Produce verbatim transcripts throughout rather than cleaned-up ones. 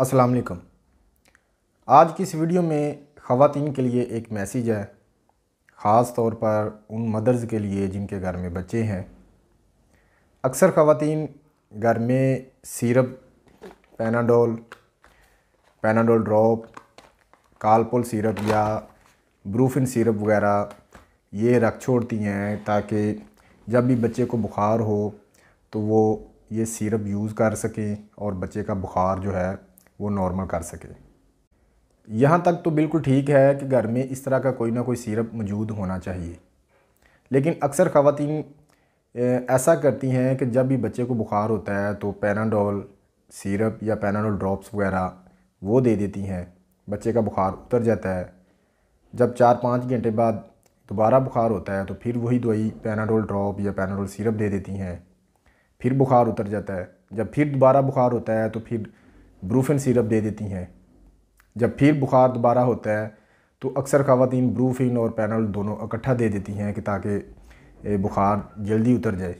अस्सलाम वालेकुम। आज की इस वीडियो में ख़वातीन के लिए एक मैसेज है, ख़ास तौर पर उन मदर्स के लिए जिनके घर में बच्चे हैं। अक्सर ख़वातीन घर में syrup, Panadol Panadol drop, Calpol syrup या ब्रूफिन सिरप वगैरह ये रख छोड़ती हैं ताकि जब भी बच्चे को बुखार हो तो वो ये सिरप यूज़ कर सकें और बच्चे का बुखार जो है वो नॉर्मल कर सके। यहाँ तक तो बिल्कुल ठीक है कि घर में इस तरह का कोई ना कोई सिरप मौजूद होना चाहिए, लेकिन अक्सर ख़वातीन ऐसा करती हैं कि जब भी बच्चे को बुखार होता है तो पैनाडोल सिरप या पैनाडोल ड्रॉप्स वगैरह वो दे देती हैं। बच्चे का बुखार उतर जाता है, जब चार पाँच घंटे बाद दोबारा बुखार होता है तो फिर वही दवाई पैनाडोल ड्रॉप या पैनाडोल सिरप दे देती हैं, फिर बुखार उतर जाता है। जब फिर दोबारा बुखार होता है तो फिर ब्रूफिन सिरप दे देती हैं। जब फिर बुखार दोबारा होता है तो अक्सर ख़वातीन ब्रूफिन और पैनाडोल दोनों इकट्ठा दे देती हैं कि ताकि बुखार जल्दी उतर जाए।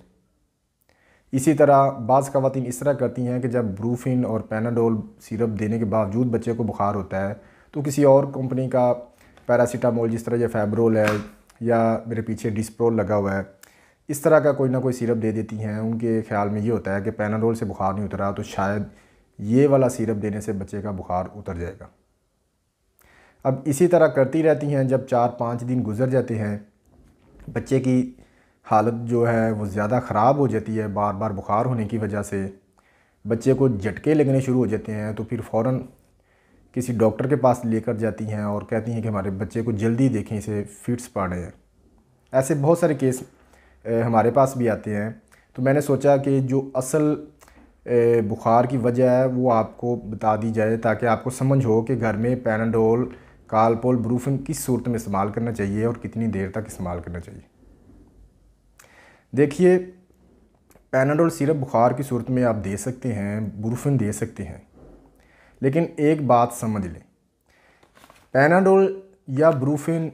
इसी तरह बाज़ ख़वातीन इस तरह करती हैं कि जब ब्रूफिन और पैनाडोल सिरप देने के बावजूद बच्चे को बुखार होता है तो किसी और कंपनी का पैरासीटामोल, जिस तरह यह फेब्रोल है या मेरे पीछे डिस्प्रोल लगा हुआ है, इस तरह का कोई ना कोई सिरप दे देती हैं। उनके ख्याल में ये होता है कि पैनाडोल से बुखार नहीं उतरा तो शायद ये वाला सिरप देने से बच्चे का बुखार उतर जाएगा। अब इसी तरह करती रहती हैं। जब चार पाँच दिन गुजर जाते हैं, बच्चे की हालत जो है वो ज़्यादा ख़राब हो जाती है। बार बार बुखार होने की वजह से बच्चे को झटके लगने शुरू हो जाते हैं, तो फिर फ़ौरन किसी डॉक्टर के पास लेकर जाती हैं और कहती हैं कि हमारे बच्चे को जल्दी देखें, इसे फिट्स पड़े हैं। ऐसे बहुत सारे केस हमारे पास भी आते हैं। तो मैंने सोचा कि जो असल बुखार की वजह है वो आपको बता दी जाए ताकि आपको समझ हो कि घर में पैनाडोल, कालपोल, ब्रूफिन किस सूरत में इस्तेमाल करना चाहिए और कितनी देर तक इस्तेमाल करना चाहिए। देखिए, पैनाडोल सिरप बुखार की सूरत में आप दे सकते हैं, ब्रूफिन दे सकते हैं, लेकिन एक बात समझ लें, पैनाडोल या ब्रूफिन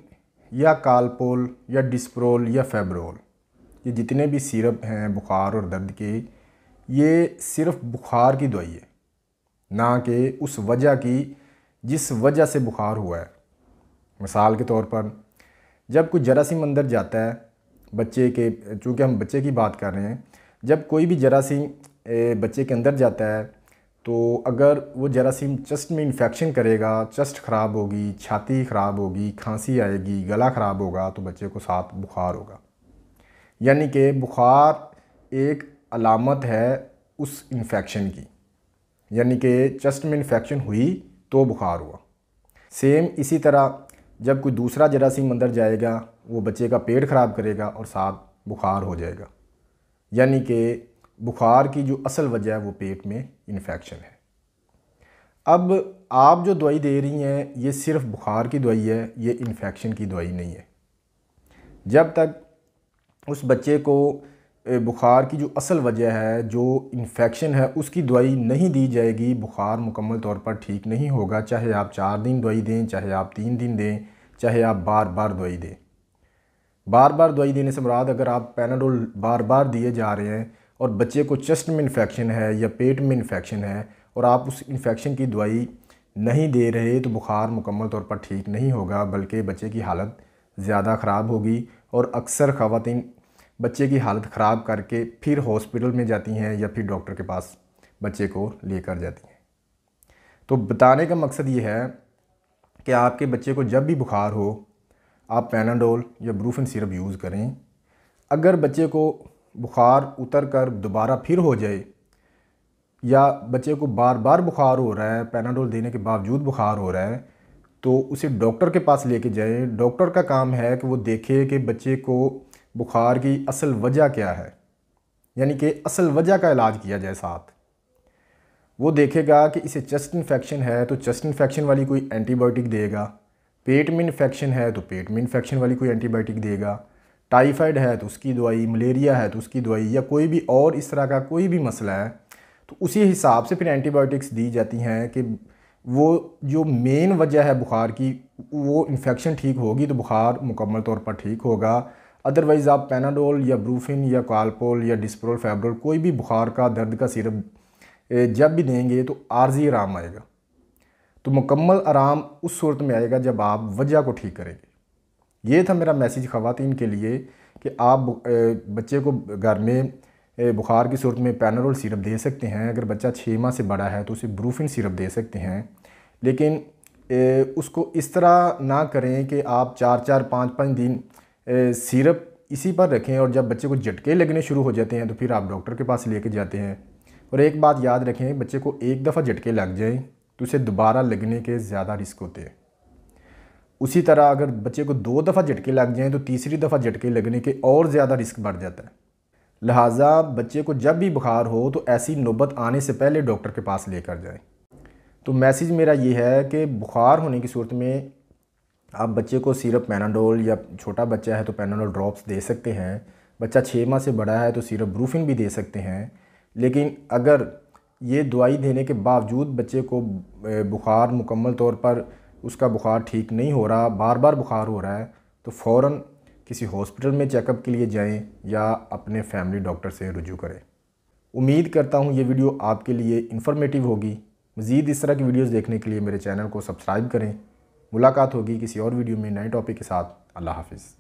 या कालपोल या डिस्प्रोल या फेब्रोल, ये जितने भी सिरप हैं बुखार और दर्द के, ये सिर्फ बुखार की दवाई है, ना कि उस वजह की जिस वजह से बुखार हुआ है। मिसाल के तौर पर जब कोई जरासीम अंदर जाता है बच्चे के, चूँकि हम बच्चे की बात कर रहे हैं, जब कोई भी जरासीम बच्चे के अंदर जाता है तो अगर वो जरासीम चस्ट में इन्फेक्शन करेगा, चस्ट ख़राब होगी, छाती ख़राब होगी, खांसी आएगी, गला ख़राब होगा, तो बच्चे को साथ बुखार होगा। यानी कि बुखार एक अलामत है उस इन्फेक्शन की, यानी कि चस्ट में इन्फेक्शन हुई तो बुखार हुआ। सेम इसी तरह जब कोई दूसरा जरासीम अंदर जाएगा वो बच्चे का पेट ख़राब करेगा और साथ बुखार हो जाएगा, यानी कि बुखार की जो असल वजह है वो पेट में इन्फेक्शन है। अब आप जो दवाई दे रही हैं ये सिर्फ बुखार की दवाई है, ये इन्फेक्शन की दवाई नहीं है। जब तक उस बच्चे को बुखार की जो असल वजह है, जो इन्फेक्शन है, उसकी दवाई नहीं दी जाएगी, बुखार मुकम्मल तौर पर ठीक नहीं होगा। चाहे आप चार दिन दवाई दें, चाहे आप तीन दिन दें, चाहे आप बार बार दवाई दें। बार बार दवाई देने से मुराद, अगर आप पैनाडोल बार बार दिए जा रहे हैं और बच्चे को चेस्ट में इन्फेक्शन है या पेट में इन्फेक्शन है और आप उस इन्फेक्शन की दवाई नहीं दे रहे, तो बुखार मुकम्मल तौर पर ठीक नहीं होगा, बल्कि बच्चे की हालत ज़्यादा ख़राब होगी। और अक्सर ख़वातीन बच्चे की हालत ख़राब करके फिर हॉस्पिटल में जाती हैं या फिर डॉक्टर के पास बच्चे को लेकर जाती हैं। तो बताने का मकसद ये है कि आपके बच्चे को जब भी बुखार हो आप पैनाडोल या ब्रूफिन सिरप यूज़ करें। अगर बच्चे को बुखार उतर कर दोबारा फिर हो जाए या बच्चे को बार बार बुखार हो रहा है, पैनाडोल देने के बावजूद बुखार हो रहा है, तो उसे डॉक्टर के पास लेके जाए। डॉक्टर का काम है कि वो देखे कि बच्चे को बुखार की असल वजह क्या है, यानी कि असल वजह का इलाज किया जाए। साथ वो देखेगा कि इसे चेस्ट इन्फेक्शन है तो चेस्ट इन्फेक्शन वाली कोई एंटीबायोटिक देगा, पेट में इन्फेक्शन है तो पेट में इन्फेक्शन वाली कोई एंटीबायोटिक देगा, टाइफाइड है तो उसकी दवाई, मलेरिया है तो उसकी दवाई, या कोई भी और इस तरह का कोई भी मसला है तो उसी हिसाब से फिर एंटीबायोटिक्स दी जाती हैं कि वो जो मेन वजह है बुखार की, वो इन्फेक्शन ठीक होगी तो बुखार मुकम्मल तौर पर ठीक होगा। अदरवाइज़ आप पैनाडोल या ब्रूफिन या कालपोल या डिस्प्रोल, फेब्रोल, कोई भी बुखार का, दर्द का सिरप जब भी देंगे तो आर्जी आराम आएगा। तो मुकम्मल आराम उस सूरत में आएगा जब आप वजह को ठीक करेंगे। ये था मेरा मैसेज ख़वातीन के लिए कि आप बच्चे को घर में बुखार की सूरत में पैनाडोल सिरप दे सकते हैं। अगर बच्चा छः माह से बड़ा है तो उसे ब्रूफिन सिरप दे सकते हैं, लेकिन उसको इस तरह ना करें कि आप चार चार पाँच पाँच दिन सिरप इसी पर रखें और जब बच्चे को झटके लगने शुरू हो जाते हैं तो फिर आप डॉक्टर के पास लेके जाते हैं। और एक बात याद रखें, बच्चे को एक दफ़ा झटके लग जाएं तो उसे दोबारा लगने के ज़्यादा रिस्क होते हैं। उसी तरह अगर बच्चे को दो दफ़ा झटके लग जाएं तो तीसरी दफ़ा झटके लगने के और ज़्यादा रिस्क बढ़ जाता है। लिहाजा बच्चे को जब भी बुखार हो तो ऐसी नौबत आने से पहले डॉक्टर के पास लेकर जाएँ। तो मैसेज मेरा ये है कि बुखार होने की सूरत में आप बच्चे को सिरप पैनाडोल, या छोटा बच्चा है तो पैनाडोल ड्रॉप्स दे सकते हैं, बच्चा छः माह से बड़ा है तो सिरप ब्रूफिन भी दे सकते हैं। लेकिन अगर ये दवाई देने के बावजूद बच्चे को बुखार मुकम्मल तौर पर उसका बुखार ठीक नहीं हो रहा, बार बार बुखार हो रहा है, तो फ़ौरन किसी हॉस्पिटल में चेकअप के लिए जाएं या अपने फैमिली डॉक्टर से रुजू करें। उम्मीद करता हूँ ये वीडियो आपके लिए इन्फॉर्मेटिव होगी। मज़ीद इस तरह की वीडियोस देखने के लिए मेरे चैनल को सब्सक्राइब करें। मुलाकात होगी किसी और वीडियो में नए टॉपिक के साथ। अल्लाह हाफ़िज़।